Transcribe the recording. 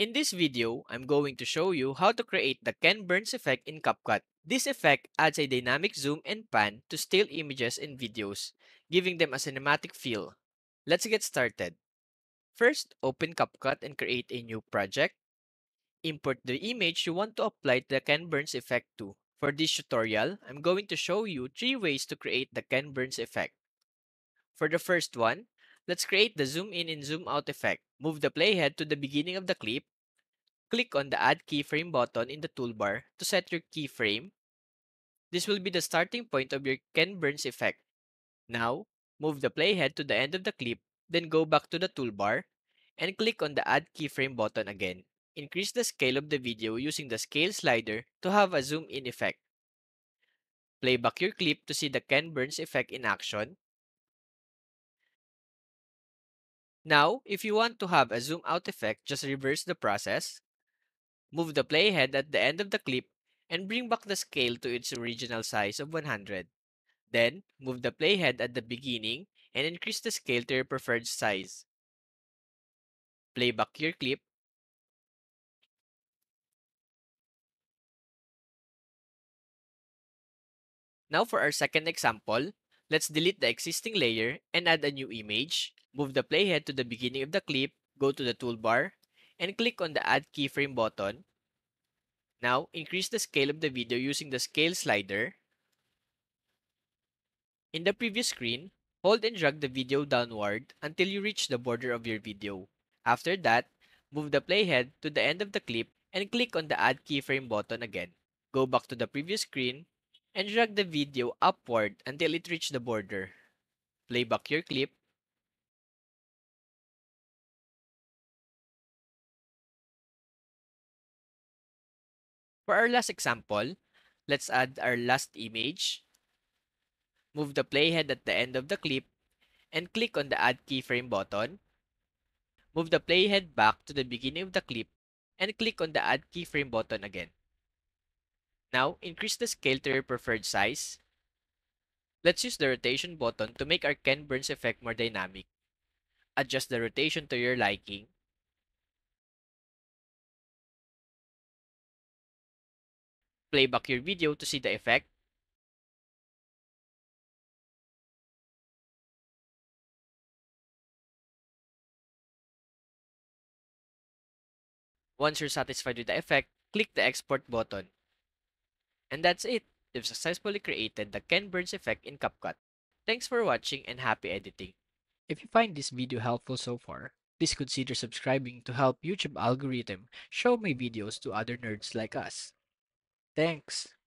In this video, I'm going to show you how to create the Ken Burns effect in CapCut. This effect adds a dynamic zoom and pan to still images and videos, giving them a cinematic feel. Let's get started. First, open CapCut and create a new project. Import the image you want to apply the Ken Burns effect to. For this tutorial, I'm going to show you 3 ways to create the Ken Burns effect. For the first one, let's create the zoom in and zoom out effect. Move the playhead to the beginning of the clip. Click on the Add Keyframe button in the toolbar to set your keyframe. This will be the starting point of your Ken Burns effect. Now, move the playhead to the end of the clip, then go back to the toolbar and click on the Add Keyframe button again. Increase the scale of the video using the scale slider to have a zoom in effect. Play back your clip to see the Ken Burns effect in action. Now, if you want to have a zoom out effect, just reverse the process. Move the playhead at the end of the clip and bring back the scale to its original size of 100. Then, move the playhead at the beginning and increase the scale to your preferred size. Play back your clip. Now for our second example, let's delete the existing layer and add a new image. Move the playhead to the beginning of the clip, go to the toolbar, and click on the Add Keyframe button. Now, increase the scale of the video using the scale slider. In the previous screen, hold and drag the video downward until you reach the border of your video. After that, move the playhead to the end of the clip and click on the Add Keyframe button again. Go back to the previous screen and drag the video upward until it reaches the border. Play back your clip. For our last example, let's add our last image. Move the playhead at the end of the clip and click on the Add Keyframe button. Move the playhead back to the beginning of the clip and click on the Add Keyframe button again. Now, increase the scale to your preferred size. Let's use the rotation button to make our Ken Burns effect more dynamic. Adjust the rotation to your liking. Play back your video to see the effect. Once you're satisfied with the effect, click the export button. And that's it. You've successfully created the Ken Burns effect in CapCut. Thanks for watching and happy editing. If you find this video helpful so far, please consider subscribing to help YouTube algorithm show my videos to other nerds like us. Thanks.